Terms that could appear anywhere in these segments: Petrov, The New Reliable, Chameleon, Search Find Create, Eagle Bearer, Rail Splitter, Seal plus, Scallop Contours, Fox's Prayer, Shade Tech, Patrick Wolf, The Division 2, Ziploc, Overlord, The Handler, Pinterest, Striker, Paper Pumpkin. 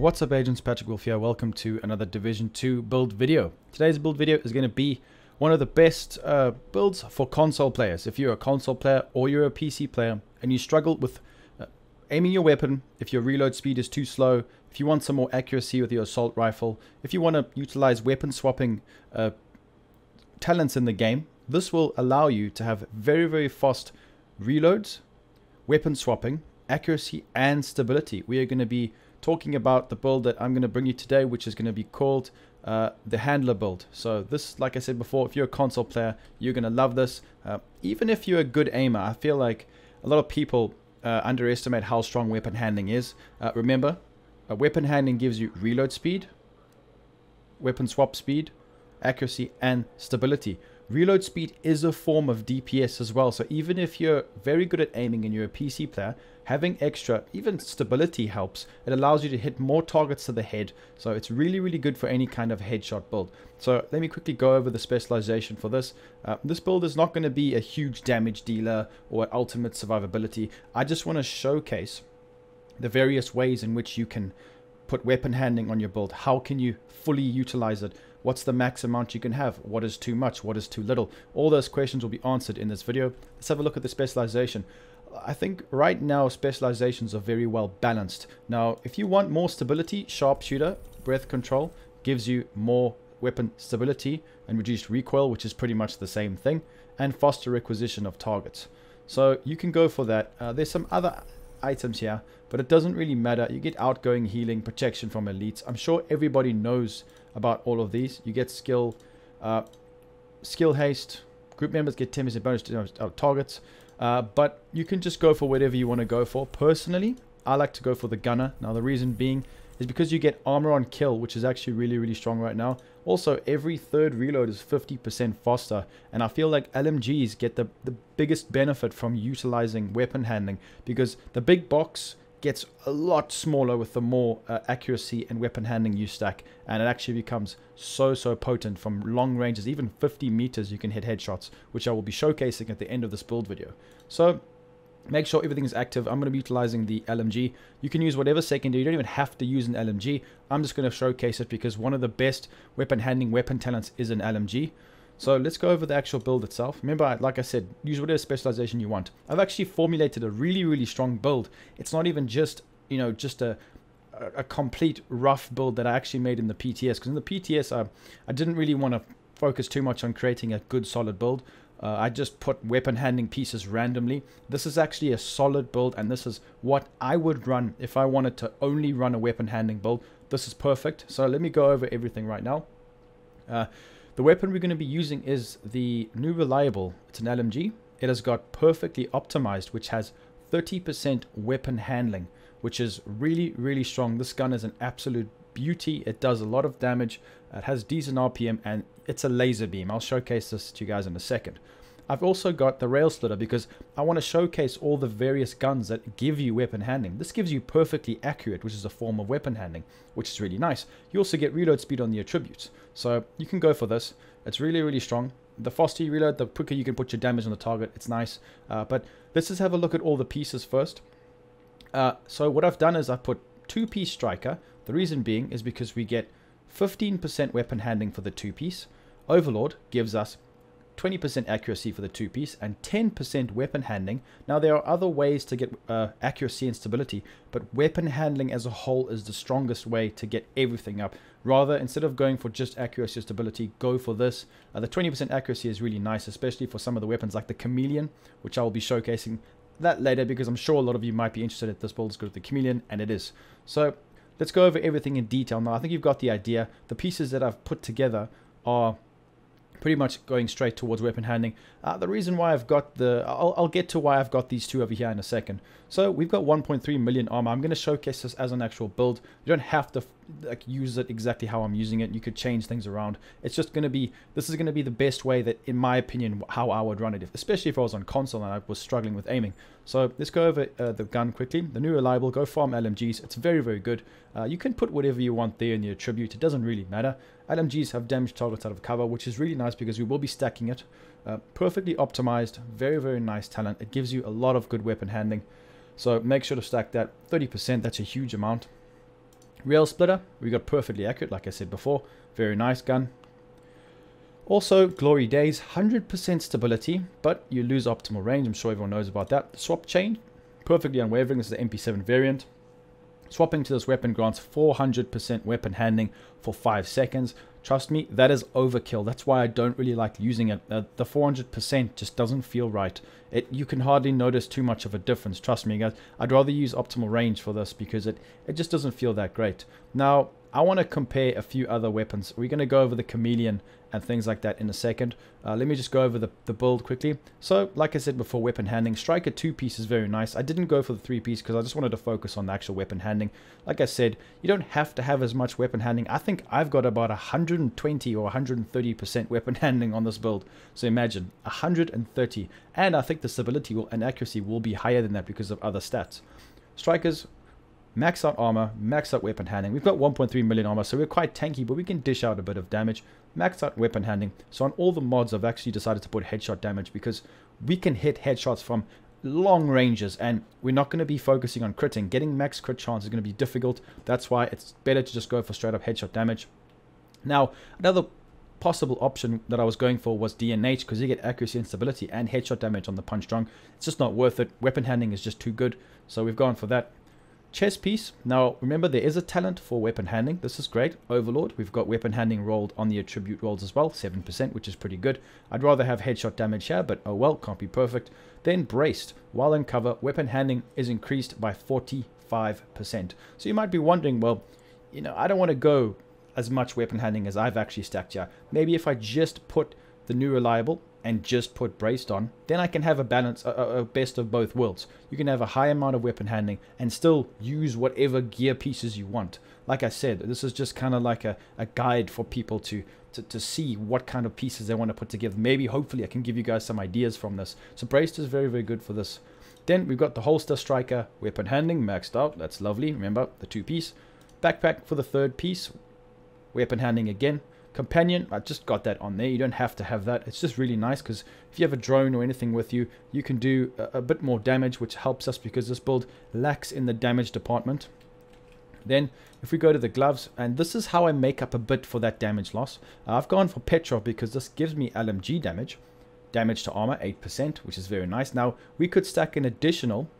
What's up, agents? Patrick Wolf here. Welcome to another Division 2 build video. Today's build video is going to be one of the best builds for console players. If you're a console player or you're a PC player and you struggle with aiming your weapon, if your reload speed is too slow, if you want some more accuracy with your assault rifle, if you want to utilize weapon swapping talents in the game, this will allow you to have very, very fast reloads, weapon swapping, accuracy, and stability. We are going to be talking about the build that I'm going to bring you today, which is going to be called the Handler build. So this, like I said before, if you're a console player, you're going to love this. Even if you're a good aimer, I feel like a lot of people underestimate how strong weapon handling is. Remember, weapon handling gives you reload speed, weapon swap speed, accuracy, and stability. Reload speed is a form of DPS as well, so even if you're very good at aiming and you're a PC player, having extra, even stability helps. It allows you to hit more targets to the head, so it's really, really good for any kind of headshot build. So let me quickly go over the specialization for this. This build is not going to be a huge damage dealer or ultimate survivability. I just want to showcase the various ways in which you can put weapon handling on your build. How can you fully utilize it? What's the max amount you can have? What is too much? What is too little? All those questions will be answered in this video. Let's have a look at the specialization. I think right now specializations are very well balanced. Now, if you want more stability, sharpshooter, breath control gives you more weapon stability and reduced recoil, which is pretty much the same thing, and faster requisition of targets. So you can go for that. There's some other items here, but it doesn't really matter. You get outgoing, healing, protection from elites. I'm sure everybody knows about all of these. You get skill, skill haste. Group members get 10% bonus to targets, but you can just go for whatever you want to go for. Personally, I like to go for the gunner. Now, the reason being is because you get armor on kill, which is actually really, really strong right now. Also, every third reload is 50% faster, and I feel like LMGs get the biggest benefit from utilizing weapon handling, because the big box gets a lot smaller with the more accuracy and weapon handling you stack, and it actually becomes so potent from long ranges. Even 50 meters you can hit headshots, which I will be showcasing at the end of this build video. So make sure everything is active. I'm going to be utilizing the LMG. You can use whatever secondary. You don't even have to use an LMG. I'm just going to showcase it because one of the best weapon handling weapon talents is an LMG. So let's go over the actual build itself. Remember, like I said, use whatever specialization you want. I've actually formulated a really, really strong build. It's not even just, you know, just a complete rough build that I actually made in the PTS. Because in the PTS, I didn't really want to focus too much on creating a good solid build. I just put weapon handling pieces randomly. This is actually a solid build, and this is what I would run if I wanted to only run a weapon handling build. This is perfect. So let me go over everything right now. The weapon we're going to be using is the New Reliable. It's an LMG. It has got perfectly optimized, which has 30% weapon handling, which is really, really strong. This gun is an absolute beauty. It does a lot of damage. It has decent RPM, and it's a laser beam. I'll showcase this to you guys in a second. I've also got the Rail Splitter because I want to showcase all the various guns that give you weapon handling. This gives you perfectly accurate, which is a form of weapon handling, which is really nice. You also get reload speed on the attributes. So you can go for this. It's really, really strong. The faster you reload, the quicker you can put your damage on the target. It's nice. But let's just have a look at all the pieces first. So what I've done is I've put two-piece Striker. The reason being is because we get 15% weapon handling for the two-piece. Overlord gives us 20% accuracy for the two-piece and 10% weapon handling. Now, there are other ways to get accuracy and stability, but weapon handling as a whole is the strongest way to get everything up. Rather, instead of going for just accuracy or stability, go for this. The 20% accuracy is really nice, especially for some of the weapons like the Chameleon, which I will be showcasing that later because I'm sure a lot of you might be interested if this build is good with the Chameleon, and it is. So let's go over everything in detail. Now, I think you've got the idea. The pieces that I've put together are pretty much going straight towards weapon handling. The reason why I've got the... I'll get to why I've got these two over here in a second. So we've got 1.3 million armor. I'm going to showcase this as an actual build. You don't have to like use it exactly how I'm using it. You could change things around. It's just going to be... This is going to be the best way that, in my opinion, how I would run it. Especially if I was on console and I was struggling with aiming. So let's go over the gun quickly. The New Reliable. Go farm LMGs. It's very, very good. You can put whatever you want there in your attribute. It doesn't really matter. LMGs have damage targets out of cover, which is really nice because we will be stacking it. Perfectly optimized, very, very nice talent. It gives you a lot of good weapon handling. So make sure to stack that. 30%, that's a huge amount. Rail Splitter, we got perfectly accurate, like I said before. Very nice gun. Also, Glory Days, 100% stability, but you lose optimal range. I'm sure everyone knows about that. Swap Chain, perfectly unwavering. This is the MP7 variant. Swapping to this weapon grants 400% weapon handling for 5 seconds. Trust me, that is overkill. That's why I don't really like using it. The 400% just doesn't feel right. You can hardly notice too much of a difference. Trust me, guys. I'd rather use optimal range for this because it just doesn't feel that great. Now, I want to compare a few other weapons. We're going to go over the Chameleon and things like that in a second. Let me just go over the build quickly. So, like I said before, weapon handling. Striker 2-piece is very nice. I didn't go for the 3-piece because I just wanted to focus on the actual weapon handling. Like I said, you don't have to have as much weapon handling. I think I've got about 120 or 130% weapon handling on this build. So imagine, 130. And I think the stability and accuracy will be higher than that because of other stats. Strikers, max out armor, max out weapon handling. We've got 1.3 million armor, so we're quite tanky, but we can dish out a bit of damage. Max out weapon handling. So on all the mods, I've actually decided to put headshot damage because we can hit headshots from long ranges, and we're not going to be focusing on critting. Getting max crit chance is going to be difficult. That's why it's better to just go for straight up headshot damage. Now, another possible option that I was going for was DNH because you get accuracy and stability and headshot damage on the punch drunk. It's just not worth it. Weapon handling is just too good, so we've gone for that. Chest piece. Now, remember, there is a talent for weapon handling. This is great. Overlord, we've got weapon handling rolled on the attribute rolls as well, 7%, which is pretty good. I'd rather have headshot damage here, but oh well, can't be perfect. Then braced. While in cover, weapon handling is increased by 45%. So you might be wondering, well, you know, I don't want to go as much weapon handling as I've actually stacked here. Maybe if I just put the New Reliable and just put braced on, then I can have a balance, a best of both worlds. You can have a high amount of weapon handling and still use whatever gear pieces you want. Like I said, this is just kind of like a guide for people to see what kind of pieces they want to put together. Maybe, hopefully, I can give you guys some ideas from this. So braced is very, very good for this. Then we've got the holster, striker, weapon handling, maxed out. That's lovely. Remember, the 2-piece. Backpack for the 3rd piece. Weapon handling again. Companion, I just got that on there. You don't have to have that. It's just really nice because if you have a drone or anything with you, you can do a bit more damage, which helps us because this build lacks in the damage department. Then if we go to the gloves, and this is how I make up a bit for that damage loss. I've gone for Petrov because this gives me LMG damage, damage to armor 8%, which is very nice. Now, we could stack an additional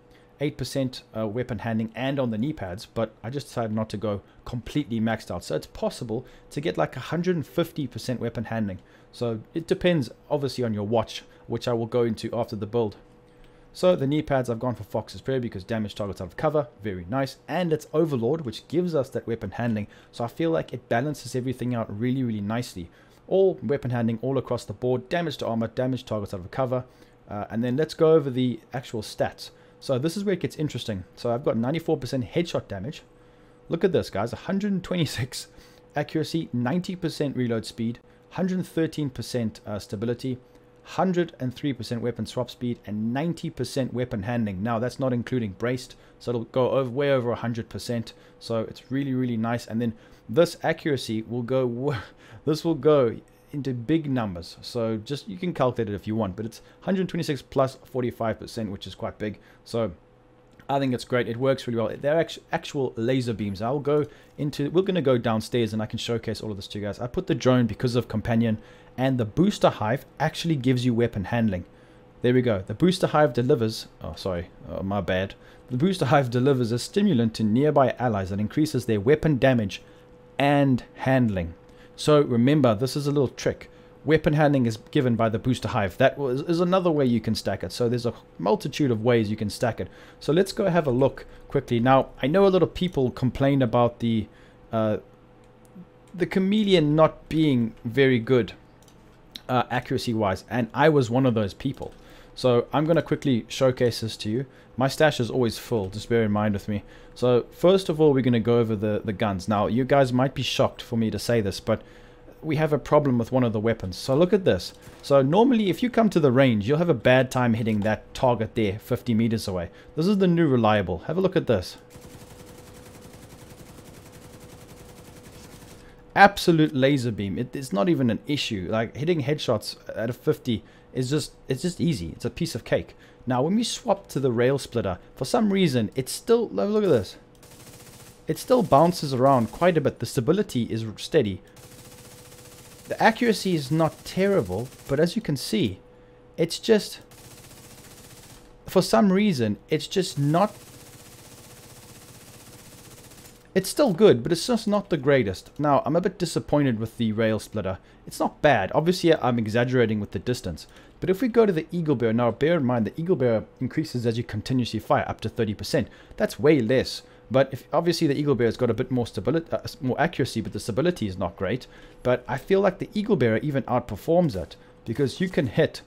8% weapon handling and on the knee pads, but I just decided not to go completely maxed out. So it's possible to get like 150% weapon handling. So it depends obviously on your watch, which I will go into after the build. So the knee pads, I've gone for Fox's Prayer because damage targets out of cover, very nice. And it's Overlord, which gives us that weapon handling. So I feel like it balances everything out really, really nicely. All weapon handling all across the board, damage to armor, damage targets out of cover. And then let's go over the actual stats. So this is where it gets interesting. So I've got 94% headshot damage. Look at this, guys. 126 accuracy, 90% reload speed, 113% stability, 103% weapon swap speed, and 90% weapon handling. Now, that's not including braced, so it'll go over, way over 100%. So it's really, really nice. And then this accuracy will go... this will go into big numbers, so just you can calculate it if you want, but it's 126 plus 45%, which is quite big. So I think it's great. It works really well. They're actual laser beams. I'll go into, we're going to go downstairs and I can showcase all of this to you guys. I put the drone because of companion, and the booster hive actually gives you weapon handling. There we go. The booster hive delivers, oh sorry, oh, my bad. The booster hive delivers a stimulant to nearby allies that increases their weapon damage and handling. So remember, this is a little trick. Weapon handling is given by the booster hive. That is another way you can stack it. So there's a multitude of ways you can stack it. So let's go have a look quickly. Now, I know a lot of people complain about the Chameleon not being very good accuracy-wise, and I was one of those people. So I'm going to quickly showcase this to you. My stash is always full, just bear in mind with me. So first of all, we're going to go over the guns. Now, you guys might be shocked for me to say this, but we have a problem with one of the weapons. So look at this. So normally, if you come to the range, you'll have a bad time hitting that target there 50 meters away. This is the New Reliable. Have a look at this. Absolute laser beam. It's not even an issue. Like, hitting headshots at a 50 is just, it's just easy. It's a piece of cake. Now, when we swap to the Rail Splitter, for some reason, it's still... Look at this. it still bounces around quite a bit. The stability is steady. The accuracy is not terrible, but as you can see, it's just, for some reason, it's just not, it's still good, but it's just not the greatest. Now, I'm a bit disappointed with the Rail Splitter. It's not bad. Obviously, I'm exaggerating with the distance. But if we go to the Eagle Bearer, now bear in mind, the Eagle Bearer increases as you continuously fire up to 30%. That's way less. But if, obviously, the Eagle Bearer's got a bit more stability, more accuracy, but the stability is not great. But I feel like the Eagle Bearer even outperforms it, because you can hit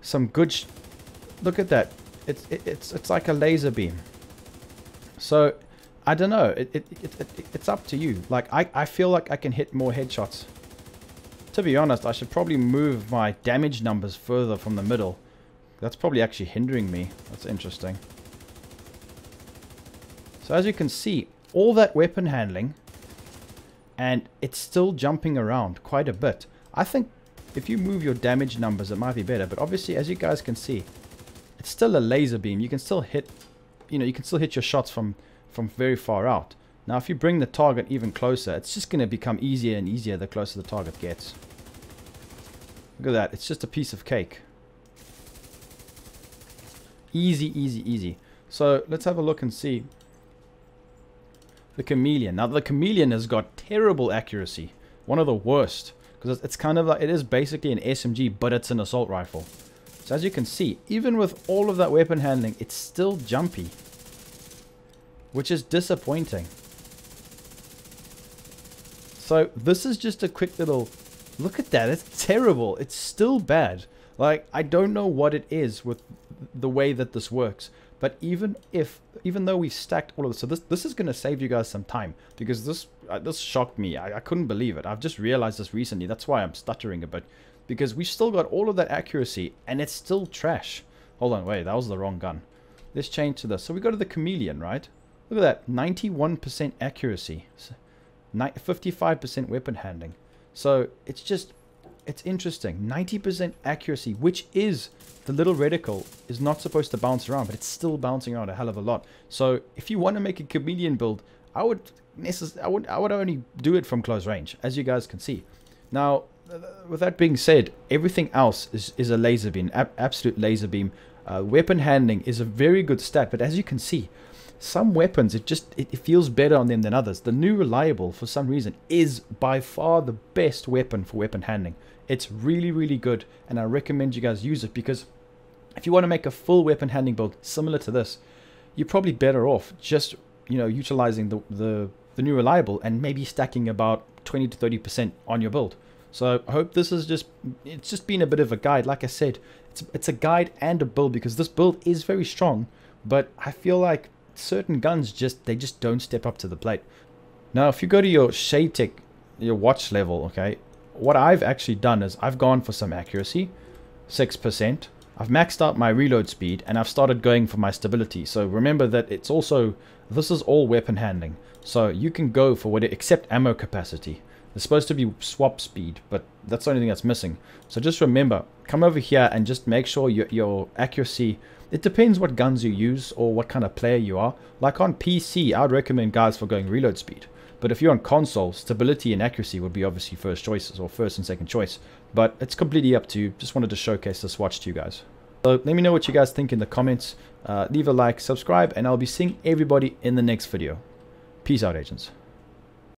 some good... Look at that. It's like a laser beam. So... I don't know, it's up to you. Like, I feel like I can hit more headshots. To be honest, I should probably move my damage numbers further from the middle. That's probably actually hindering me. That's interesting. So as you can see, all that weapon handling, and it's still jumping around quite a bit. I think if you move your damage numbers, it might be better. But obviously, as you guys can see, it's still a laser beam. You can still hit, you know, you can still hit your shots from very far out. Now if you bring the target even closer, it's just going to become easier and easier the closer the target gets. Look at that, it's just a piece of cake. Easy, easy, easy. So let's have a look and see the Chameleon. Now the Chameleon has got terrible accuracy, one of the worst, because it's kind of like, it is basically an SMG, but it's an assault rifle. So as you can see, even with all of that weapon handling, it's still jumpy, which is disappointing. So this is just a quick little look at that. It's terrible. It's still bad. Like, I don't know what it is with the way that this works, but even though we've stacked all of this, so this is going to save you guys some time, because this shocked me. I couldn't believe it. I've just realized this recently. That's why I'm stuttering a bit, because we've still got all of that accuracy and it's still trash. Hold on, wait, that was the wrong gun. Let's change to this. So we go to the Chameleon, right? Look at that, 91% accuracy, 55% weapon handling. So it's just, it's interesting. 90% accuracy, which is, the little reticle is not supposed to bounce around, but it's still bouncing around a hell of a lot. So if you want to make a Chameleon build, I would only do it from close range, as you guys can see. Now, with that being said, everything else is a laser beam, absolute laser beam. Weapon handling is a very good stat, but as you can see, some weapons, it feels better on them than others. The New Reliable, for some reason, is by far the best weapon for weapon handling. It's really, really good, and I recommend you guys use it, because if you want to make a full weapon handling build similar to this, you're probably better off just, you know, utilizing the New Reliable and maybe stacking about 20 to 30% on your build. So I hope this is just, it's just been a bit of a guide. Like I said, it's a guide and a build, because this build is very strong, but I feel like certain guns just don't step up to the plate. Now if you go to your Shade Tech, your watch level, okay, what I've actually done is I've gone for some accuracy, 6%. I've maxed out my reload speed, and I've started going for my stability. So remember that it's also, this is all weapon handling, so you can go for what, except ammo capacity. It's supposed to be swap speed, but that's the only thing that's missing. So just remember, come over here and just make sure your accuracy, it depends what guns you use or what kind of player you are. Like on PC, I'd recommend guys for going reload speed. But if you're on console, stability and accuracy would be obviously first choices, or first and second choice. But it's completely up to you. Just wanted to showcase this watch to you guys. So let me know what you guys think in the comments. Leave a like, subscribe, and I'll be seeing everybody in the next video. Peace out, agents.